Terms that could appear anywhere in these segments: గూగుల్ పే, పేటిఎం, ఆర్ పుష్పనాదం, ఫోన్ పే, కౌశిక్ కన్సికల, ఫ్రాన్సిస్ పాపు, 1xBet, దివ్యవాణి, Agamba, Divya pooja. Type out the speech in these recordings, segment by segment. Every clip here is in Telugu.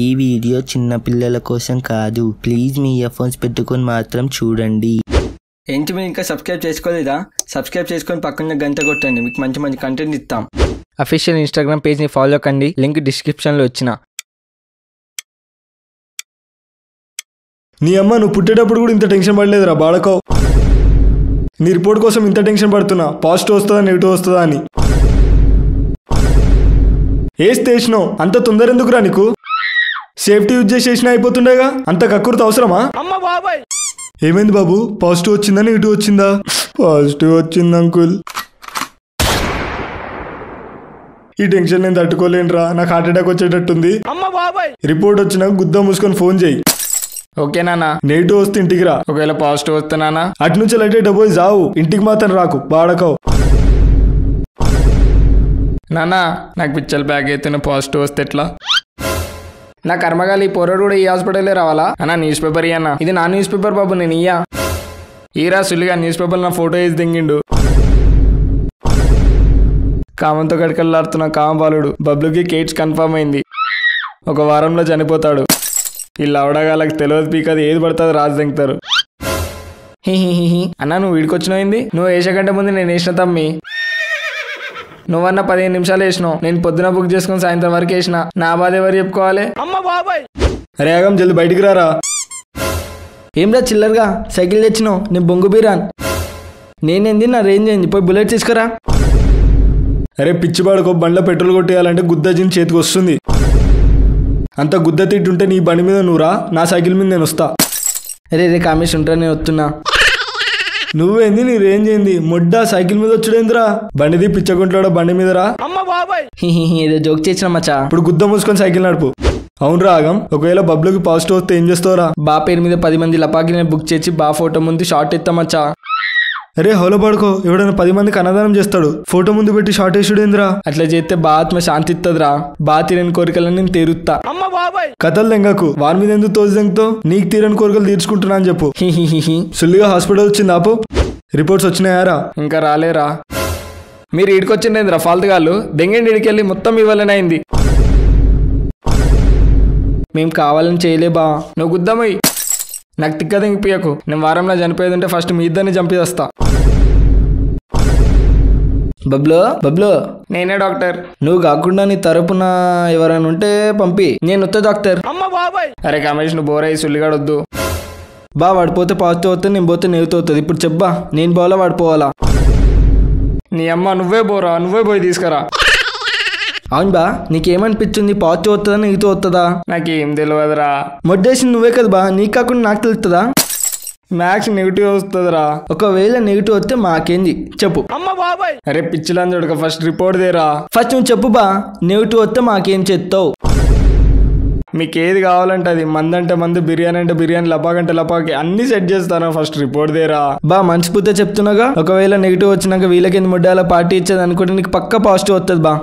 ఈ వీడియో చిన్న పిల్లల కోసం కాదు. ప్లీజ్ మీ ఇయర్ ఫోన్స్ పెట్టుకొని మాత్రం చూడండి. ఏంటి మీరు ఇంకా సబ్స్క్రైబ్ చేసుకోలేదా? సబ్స్క్రైబ్ చేసుకొని పక్కన గంట కొట్టండి, మీకు మంచి మంచి కంటెంట్ ఇస్తాం. అఫీషియల్ ఇన్స్టాగ్రామ్ పేజ్ని ఫాలో కండి, లింక్ డిస్క్రిప్షన్లో వచ్చిన. నీ అమ్మ నువ్వు పుట్టేటప్పుడు కూడా ఇంత టెన్షన్ పడలేదురా బాడకో. నీ రిపోర్ట్ కోసం ఇంత టెన్షన్ పడుతున్నా, పాజిటివ్ వస్తుందా నెగిటివ్ వస్తుందా అని. ఏ స్టేషనో అంత తొందర ఎందుకురా నీకు? సేఫ్టీ యూజ్ చేసేసినా అయిపోతుండేగా, అంత కక్కుర్త అవసరమా? ఏమైంది బాబు, పాజిటివ్ వచ్చిందా నెగిటివ్ వచ్చిందా? పాజిటివ్ వచ్చింది అంకుల్. ఈ టెన్షన్ నేను తట్టుకోలేనురా, నాకు హార్ట్ అటాక్ వచ్చేటట్టుంది. రిపోర్ట్ వచ్చినా గుద్దా మూసుకొని ఫోన్ చేయి. ఓకే నాన్న, నెగిటివ్ వస్తే ఇంటికి రా, ఒకవేళ పాజిటివ్ వస్తే నాన్న అటు నుంచి లైట్ డబ్బోయి జావు, ఇంటికి మాత్రం రాకు బాడకవు. నాన్న నాకు పిచ్చల బ్యాగ్ అయితే పాజిటివ్ వస్తే ఎట్లా? నా కర్మగాలి పొరడు కూడా ఈ హాస్పిటలే రావాలా? అన్నా న్యూస్ పేపర్ ఇయ్యన్న. ఇది నా న్యూస్ పేపర్ బాబు, నేను ఇయ్యా. ఈరా సుల్లిగా న్యూస్ పేపర్ నా ఫోటో వేసి దింగిండు. కామంతో గడకల్లాడుతున్న కామపాలుడు బబ్లుకి కేట్స్ కన్ఫర్మ్ అయింది, ఒక వారంలో చనిపోతాడు. వీళ్ళు అవడగాళ్ళకి తెలియదు పీకదు, ఏది పడుతుంది రాజు దింగుతారు. అన్నా నువ్వు వీడికొచ్చినోయింది, నువ్వు వేసేకంటే ముందు నేను వేసిన తమ్మి. నువ్వన్న 15 నిమిషాలు వేసినావు, నేను పొద్దున బుక్ చేసుకుని సాయంత్రం వరకు వేసిన. నా బాధ ఎవరు చెప్పుకోవాలి? రేగం జల్ది బయటికి రారా. ఏం రా చిల్లరగా సైకిల్ తెచ్చినావు, నేను బొంగు బీరాన్. నేనేంది నా రేంజ్ ఏంది, పోయి బుల్లెట్ తీసుకురా. అరే పిచ్చిబాడుకో, బండ్లో పెట్రోల్ కొట్టేయాలంటే గుద్ద జిన్ చేతికి వస్తుంది. అంత గుద్ద తిట్టుంటే నీ బండి మీద నువ్వురా, నా సైకిల్ మీద నేను వస్తా. అరే రే కామేష్ ఉంటా, నేను వస్తున్నా. నువ్వేంది నీ రేంజ్ ఏంది, మొడ్డా సైకిల్ మీద వచ్చుడేందిరా, బండిది పిచ్చగుంట్లో బండి మీదరా. ఏదో జోక్ చేసిన మచ్చా, ఇప్పుడు గుద్ద మూసుకొని సైకిల్ నడుపు. అవును రాగం, ఒకవేళ బబ్లోకి పాజిటివ్ వస్తే ఏం చేస్తావురా? బా పేరు మీద 10 మంది లపాకి నేను బుక్ చేసి బా ఫోటో ముందు షార్ట్ ఇస్తా మచ్చా. అరే హోలో పడుకో, ఎవడన్నా 10 మందికి అన్నదానం చేస్తాడు, ఫోటో ముందు పెట్టి షార్ట్ వేసుడేంద్రా. అట్లా చేస్తే బా ఆత్మ శాంతి ఇస్తుందిరా, బా తీరని కోరికలని నేను తీరుస్తా. కథలు దెంగకు, వారి మీద ఎందుకు తోసి దెంగతో, నీకు తీరని కోరికలు తీర్చుకుంటున్నా అని చెప్పు. సుల్లిగా హాస్పిటల్ వచ్చింది ఆపు. రిపోర్ట్స్ వచ్చినాయారా? ఇంకా రాలేరా. మీరు ఇడికొచ్చిండేంద్రా ఫాల్తుగాళ్ళు, దెంగండి ఇడికెళ్ళి మొత్తం ఇవ్వాలని అయింది. మేము కావాలని చేయలే బా, నువ్వు గుద్దామయ్యి నాకు తిక్క దింగిపోయాకు. నేను వారంలో చనిపోయేదంటే ఫస్ట్ మీ ఇద్దరిని చంపేస్తా. బబ్లో బబ్లో, నేనే డాక్టర్. నువ్వు కాకుండా నీ తరపున ఎవరైనా ఉంటే పంపి, నేను వస్తా డాక్టర్. అరే కమేష్ నువ్వు బోరయ్యి సుల్లిగాడొద్దు బా, వాడిపోతే పాజిటివ్ అవుతుంది, నేను పోతే నెగిటివ్ అవుతుంది. ఇప్పుడు చెప్పా, నేను పోవాలా వాడిపోవాలా? నీ అమ్మ నువ్వే బోరా, నువ్వే పోయి తీసుకురా. అవును బా, నీకేమనిపించింది, పాజిటివ్ వస్తుందా నెగిటివ్ వస్తుందా? నాకేం తెలియదురా. మొట్టేసింది నువ్వే కదా బా, నీకు కాకుండా నాకు తెలుస్తుందా? మ్యాథ్స్ నెగిటివ్ వస్తుందిరా. ఒకవేళ నెగిటివ్ వస్తే మాకేంది చెప్పు. అరే పిచ్చిలందోడుక, ఫస్ట్ రిపోర్ట్ దేరా. ఫస్ట్ నువ్వు చెప్పు బా, నెగిటివ్ వస్తే మాకేం చేస్తావు? మీకు ఏది కావాలంటే అది, మంది అంటే మందు, బిర్యానీ అంటే బిర్యానీ, లపాక్ అంటే లపాకి, అన్ని సెట్ చేస్తాను. ఫస్ట్ రిపోర్ట్ దేరా బా, మంచి పూర్తే చెప్తున్నాగా. ఒకవేళ నెగిటివ్ వచ్చినాక వీళ్ళకి ముడ్డాల పార్టీ ఇచ్చేది అనుకుంటే నీకు పక్క పాజిటివ్ వస్తుంది బా.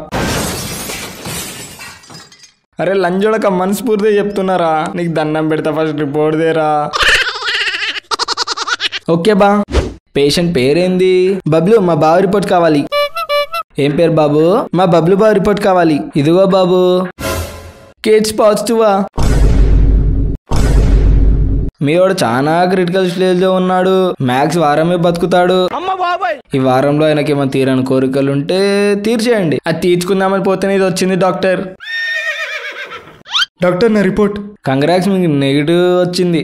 అరే లంజోడక, మనస్ఫూర్తిగా చెప్తున్నారా, నీకు దండం పెడతా, ఫస్ట్ రిపోర్ట్ దేరా. ఓకే బా. పేషెంట్ పేరేంది? బబ్లు. మా బాబు రిపోర్ట్ కావాలి. ఏం పేరు బాబు? మా బబ్లు బాబు రిపోర్ట్ కావాలి. ఇదిగో బాబు. కేట్స్ పాజిటివా? మీ వాడు చాలా క్రిటికల్ స్టేజ్ లో ఉన్నాడు, మ్యాథ్స్ వారమే బతుకుతాడు. ఈ వారంలో ఆయనకి ఏమైనా తీరని కోరికలు ఉంటే తీర్చేయండి. అది తీర్చుకుందామని పోతేనే ఇది వచ్చింది. డాక్టర్ డాక్టర్ నా రిపోర్ట్. కంగ్రాట్స్, మీకు నెగిటివ్ వచ్చింది.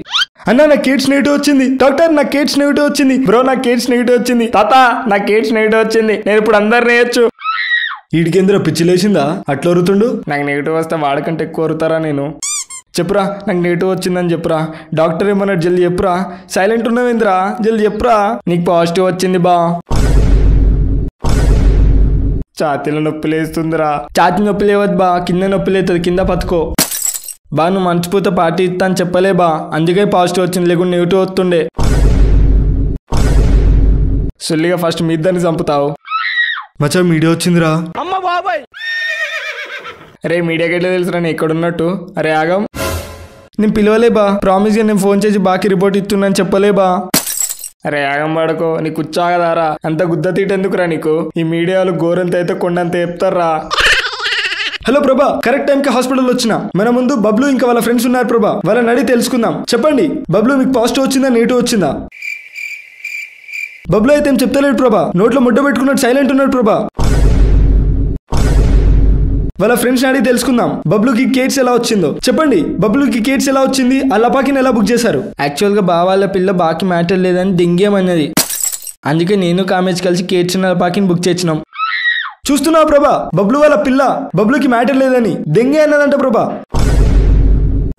అన్నా నా కేట్స్ నెగిటివ్ వచ్చింది. డాక్టర్ నా కేట్స్ నెగిటివ్ వచ్చింది. బ్రో నా కేట్స్ నెగిటివ్ వచ్చింది. తాత నా కేట్స్ నెగిటివ్ వచ్చింది. నేను ఇప్పుడు అందరు నేయచ్చు. వీడికేంద్ర పిచ్చిలేసిందా అట్లా వరుతుండు? నాకు నెగిటివ్ వస్తే వాడకంటే ఎక్కువ వరుతారా నేను? చెప్పురా నాకు నెగిటివ్ వచ్చిందని చెప్పురా. డాక్టర్ ఏమన్నాడు జల్ది చెప్పురా. సైలెంట్ ఉన్నావేంద్రా, జల్ది చెప్పురా. నీకు పాజిటివ్ వచ్చింది బా. ఛాతీలో నొప్పి లేస్తుందిరా. ఛాతీ నొప్పి లేవద్దు బా, కింద నొప్పి లేతుంది, కింద పతుకో బా. నువ్వు మంచిపోతే పార్టీ ఇస్తా అని చెప్పలే బా, అందుకే పాజిటివ్ వచ్చింది, లేకుండా నెగిటివ్ వస్తుండే. సుల్లిగా ఫస్ట్ మీ ఇద్దరిని చంపుతావు. మచ్చా మీడియా వచ్చిందిరా. అరే మీడియాకి ఎట్లా తెలుసురా నేను ఎక్కడున్నట్టు? అరే ఆగం, నేను పిలవలే బా, ప్రామిస్గా నేను ఫోన్ చేసి బాకి రిపోర్ట్ ఇస్తున్నా అని చెప్పలే బా. అరే ఆగం వాడుకో, నీకు ఉచ్చాగదారా, అంత గుద్ద తీటెందుకురా నీకు? ఈ మీడియాలు గోరంత అయితే కొండంత చెప్తారా. హలో ప్రభా, కరెక్ట్ టైం కి హాస్పిటల్ వచ్చినా. మన ముందు బబ్లు ఇంకా వాళ్ళ ఫ్రెండ్స్ ఉన్నారు ప్రభా. వాళ్ళని అడిగి తెలుసుకుందాం. చెప్పండి బబ్లు, మీకు పాజిటివ్ వచ్చిందా నెగిటివ్ వచ్చిందా? బబ్లు అయితే ఏం చెప్తలేడు ప్రభా, నోట్లో ముడ్డ పెట్టుకున్నాడు, సైలెంట్ ఉన్నాడు ప్రభా. వాళ్ళ ఫ్రెండ్స్ అడిగి తెలుసుకుందాం బబ్లుకి కేట్స్ ఎలా వచ్చిందో. చెప్పండి బబ్లుకి కేట్స్ ఎలా వచ్చింది, ఆ లపాకిని ఎలా బుక్ చేశారు? యాక్చువల్ గా బావాళ్ళ పిల్ల బాకి మ్యాటర్ లేదని దింగేమన్నది, అందుకే నేను కామేజ్ కలిసి కేట్స్ లపాకిని బుక్ చేసినాం. చూస్తున్నావు ప్రభా, బబ్లు వాళ్ళ పిల్ల బబ్లుకి మ్యాటర్ లేదని దెంగే అన్నదంట ప్రభా.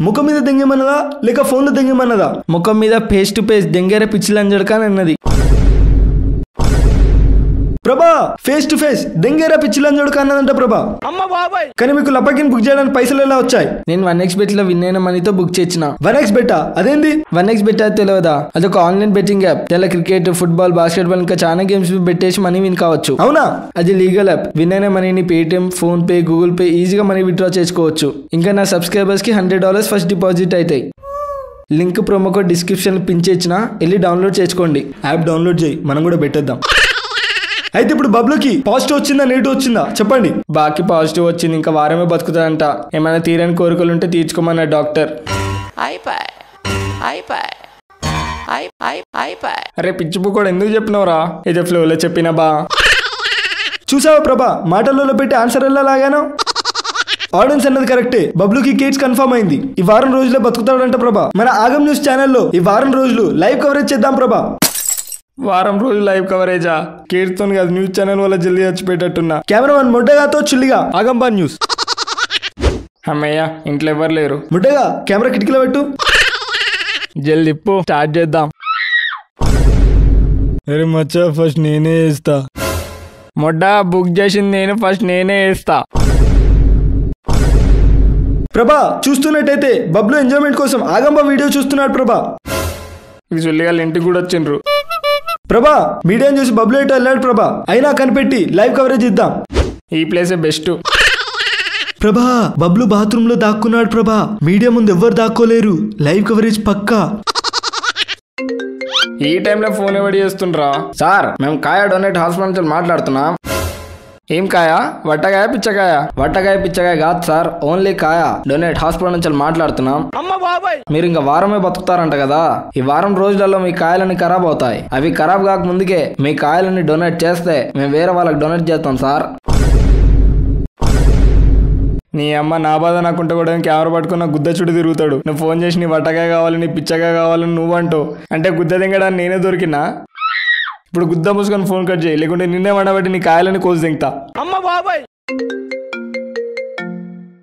ముఖం మీద దెంగేమన్నదా లేక ఫోన్లో దెంగేమన్నదా? ముఖం మీద ఫేస్ టు ఫేస్ దెంగేరే పిచ్చిలంజడక అని అన్నది ప్రభా. ఫేస్ టు ఫేస్ దెంగేరా పిచ్చిలంజడక అన్నదంట ప్రభా. కానీ మీకు లపాకిని బుక్ చేయడానికి పైసలు ఎలా వచ్చాయి? నేను 1xBet లో విన్ అయిన మనీతో బుక్ చేసిన. 1xBet అదేంది? 1xBet తెలియదా, అదొక ఆన్లైన్ బెట్టింగ్ యాప్. దాంట్లో క్రికెట్, ఫుట్బాల్, బాస్కెట్బాల్ ఇంకా చాలా గేమ్స్ పెట్టేసి మనీ విన్ కావచ్చు. అవునా, అది లీగల్ యాప్. విన్ అయిన మనీని పేటిఎం, ఫోన్ పే, గూగుల్ పే ఈజీగా మనీ విత్డ్రా చేసుకోవచ్చు. ఇంకా నా సబ్స్క్రైబర్స్ కి $100 ఫస్ట్ డిపాజిట్ అవుతాయి. Link promo code description pin చేసిన, వెళ్ళి డౌన్లోడ్ చేసుకోండి. యాప్ డౌన్లోడ్ చేయి, మనం కూడా పెట్టేద్దాం. అయితే ఇప్పుడు బబ్లుకి పాజిటివ్ వచ్చిందా నెగిటివ్ వచ్చిందా? చెప్పండి. బాకి పాజిటివ్ వచ్చింది, ఇంకా వారమే బతుకుతారంట. ఏమైనా తీరని కోరికలు ఉంటే తీర్చుకోమన్న డాక్టర్. అరే పిచ్చిపు కూడా ఎందుకు చెప్పినవరా, ఏదో ఫ్లోలో చెప్పినా బా. చూసావా ప్రభా, మాటల్లో పెట్టి ఆన్సర్ ఎలా లాగాను. ఆడియన్స్ అన్నది కరెక్టే, బబ్లుకి కేట్స్ కన్ఫర్మ్ అయింది. ఈ వారం రోజులే బతుకుతాడంట ప్రభా. మన ఆగం న్యూస్ ఛానల్లో ఈ వారం రోజులు లైవ్ కవరేజ్ చేద్దాం ప్రభా. వారం రోజులు లైవ్ కవరేజా? కేర్తోన్ కాదు, న్యూస్ ఛానల్ వల్ల జల్లి చచ్చిపోయేటట్టున్నా. Cameraman ముడ్డగాతో చుల్లిగా ఆగంబా news. అమ్మయ్య, ఇంట్లో ఎవరు లేరు. ముడ్డగా కెమెరా కిటికీలో పెట్టు, జల్లి ఇప్పు, స్టార్ట్ చేద్దాం. అరే మచ్చా, ఫస్ట్ నేనే వేస్తా. ముడ్డా బుక్ చేసింది నేను, ఫస్ట్ నేనే వేస్తా. ప్రభా చూస్తున్నట్టయితే బబ్లు ఎంజాయ్మెంట్ కోసం ఆగంబా వీడియో చూస్తున్నాడు ప్రభా. చుల్లిగాళ్ళు ఇంటికి కూడా వచ్చిండ్రు ప్రభా. మీడియా చూసి బబ్లు ఎటు వెళ్ళాడు ప్రభా, అయినా కనిపెట్టి లైవ్ కవరేజ్ ఇద్దాం. ఈ ప్లేస్ బెస్ట్ ప్రభా. బబ్లు బాత్రూమ్ లో దాక్కున్నాడు ప్రభా. మీడియా ముందు ఎవ్వరు దాక్కోలేరు, లైవ్ కవరేజ్ పక్కా. ఈ టైంలో ఫోన్ ఎవడి చేస్తుండ్రా? సార్, మేము కాయా డొనేట్ హాస్పిటల్ మాట్లాడుతున్నాం. ఏం కాయా, వట్టకాయ పిచ్చకాయ? వట్టకాయ పిచ్చకాయ కాదు సార్, ఓన్లీ కాయా డొనేట్ హాస్పిటల్ నుంచి మాట్లాడుతున్నాం. మీరు ఇంకా వారమే బతుకుతారంట కదా, ఈ వారం రోజులలో మీ కాయలన్నీ ఖరాబ్ అవుతాయి. అవి ఖరాబ్ కాక ముందుకే మీ కాయలని డొనేట్ చేస్తే మేము వేరే వాళ్ళకి డొనేట్ చేస్తాం సార్. నీ అమ్మ, నా బాధ నాకుంటే కూడా కెమెరా పట్టుకున్న గుద్ద చుట్టూ తిరుగుతాడు. నువ్వు ఫోన్ చేసి నీ వట్టకాయ కావాలి, నీ పిచ్చకాయ కావాలని నువ్వంటూ అంటే గుద్ద దింగడానికి నేనే దొరికినా? ఇప్పుడు గుద్ద మూసుకొని ఫోన్ కట్ చేయి, లేకుంటే నిన్నే వండబట్టి నీ కాయలని కోసి దింగుతా. అమ్మ బాబాయ్,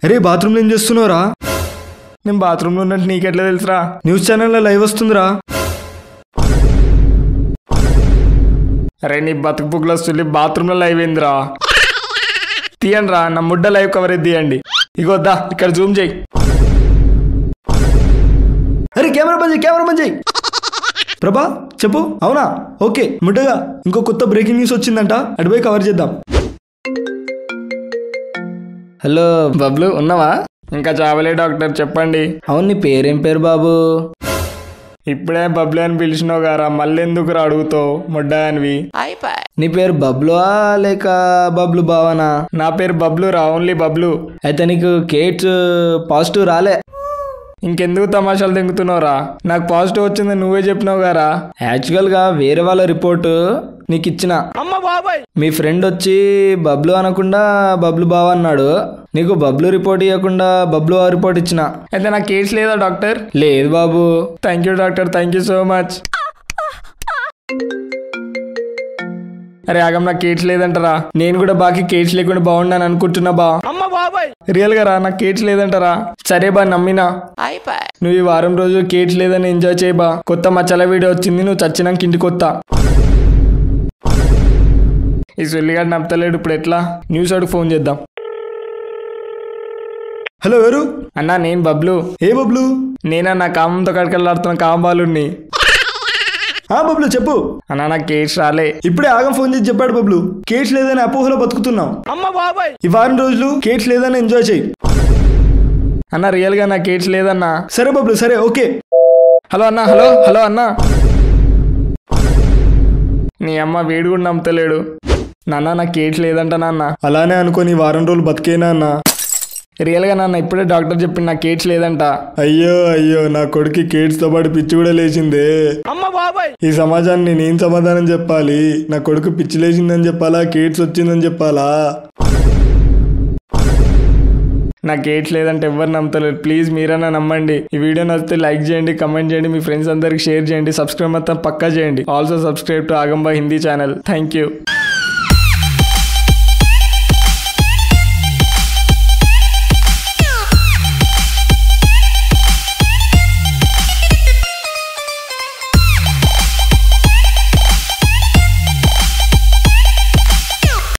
అరే బాత్రూంలో ఏం చేస్తున్నావురా? నేను బాత్రూంలో ఉన్నట్టు నీకెట్లా తెలుసురా? న్యూస్ ఛానల్లో లైవ్ వస్తుందిరా. అరే నీ బతుకు బుక్లో వస్తుంది, బాత్రూంలో లైవ్ ఏందిరా? తీయండి రా, నా ముడ్డ లైవ్ కవరేజ్ తీయండి. ఇగొద్దా, ఇక్కడ జూమ్ చేయి. అరే కెమెరా బంద్ చేయి, కెమెరా బంద్ చేయి. ప్రభా చెప్పు. అవునా, ఓకే. ముట్టగా ఇంకో కొత్త బ్రేకింగ్ న్యూస్ వచ్చిందంట, అటుపై కవర్ చేద్దాం. హలో బబ్లు, ఉన్నావా? ఇంకా చావలే డాక్టర్, చెప్పండి. అవును, నీ పేరేం పేరు బాబు? ఇప్పుడే బబ్లు అని పిలిచినావు గారా, మళ్ళీ ఎందుకు రా అడుగుతావు? ముడ్డా అనివి. నీ పేరు బబ్లువా లేక బబ్లు బావనా? నా పేరు బబ్లు రా, ఓన్లీ బబ్లు. అయితే నీకు కేట్స్ పాజిటివ్ రాలే, ఇంకెందుకు తమాషాలు దింగుతున్నావురా? నాకు పాజిటివ్ వచ్చింది నువ్వే చెప్పినావు గారా. యాక్చువల్ గా వేరే వాళ్ళ రిపోర్ట్ నీకు ఇచ్చిన. మీ ఫ్రెండ్ వచ్చి బబ్లు అనకుండా బబ్లు బావ అన్నాడు. నీకు బబ్లు రిపోర్ట్ ఇవ్వకుండా బబ్లు ఆ రిపోర్ట్ ఇచ్చిన. అయితే నాకు కేసు లేదా డాక్టర్? లేదు బాబు. Thank you doctor, thank you so much. అరే ఆగం, నాకు కేట్స్ లేదంటారా? నేను కూడా బాకి కేట్స్ లేకుండా బాగున్నాను అనుకుంటున్నా బా. రియల్ గా రా, నాకు కేట్స్ లేదంటారా? సరే బా, నమ్మినా. నువ్వు ఈ వారం రోజు కేట్స్ లేదని ఎంజాయ్ చేయబా. కొత్త మచ్చల వీడియో వచ్చింది, నువ్వు చచ్చినాక ఇంటికి వస్తా. ఈ సుల్లిగాడు నమ్మతలేడు, ఇప్పుడు ఎట్లా? న్యూస్ వాడికి ఫోన్ చేద్దాం. హలో, ఎవరు? అన్నా నేను బబ్లు. ఏ బబ్లు? నేనా, నా కామంతో కడకలాడుతున్న కాంబాలుని. బబ్లు చెప్పు. అన్నా నాకు కేట్స్ రాలే. ఇప్పుడే ఆగం ఫోన్ చేసి చెప్పాడు బబ్లు, కేట్స్ లేదని అపోహలో బతుకుతున్నాం. ఈ వారం రోజులు కేట్స్ లేదని ఎంజాయ్ చేయి. అన్నా రియల్ గా నాకు కేట్స్ లేదన్నా. సరే బబ్లు, సరే ఓకే. హలో అన్నా, హలో హలో అన్నా. నీ అమ్మ వీడు కూడా నమ్మతలేడు. నాన్న నాకు కేట్స్ లేదంట నాన్న. అలానే అనుకోని వారం రోజులు బతికేనా అన్నా? Real ga nanna ippude doctor cheppina na kids ledanta. Ayyo ayyo na kodiki kids tho padu pichi kuda lechinde. Amma babai. Ee samajanni nenu samadanam cheppali. Na kodiki pichi lechindani cheppala kids vachindani cheppala. Na kids ledante evvaru namtaleru please meerana nammandi. Ee video nathe like cheyandi comment cheyandi mee friends andariki share cheyandi subscribe mattam pakka cheyandi. Also subscribe to Agamba Hindi channel. Thank you.